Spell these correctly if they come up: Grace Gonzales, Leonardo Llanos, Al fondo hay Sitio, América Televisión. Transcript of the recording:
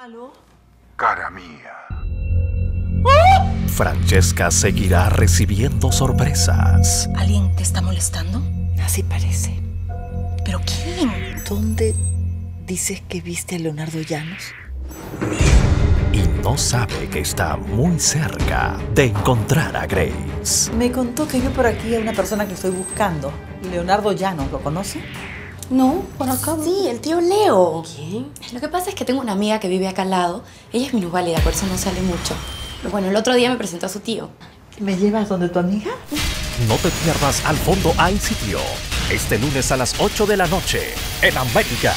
¿Aló? Cara mía. ¡Oh! Francesca seguirá recibiendo sorpresas. ¿Alguien te está molestando? Así parece. ¿Pero quién? ¿Dónde dices que viste a Leonardo Llanos? Y no sabe que está muy cerca de encontrar a Grace. Me contó que vio por aquí a una persona que estoy buscando. Leonardo Llanos, ¿lo conoce? No, por acá. Sí, el tío Leo. ¿Quién? Lo que pasa es que tengo una amiga que vive acá al lado. Ella es minusválida, por eso no sale mucho. Pero bueno, el otro día me presentó a su tío. ¿Me llevas donde tu amiga? No te pierdas Al Fondo Hay Sitio. Este lunes a las 8 de la noche en América.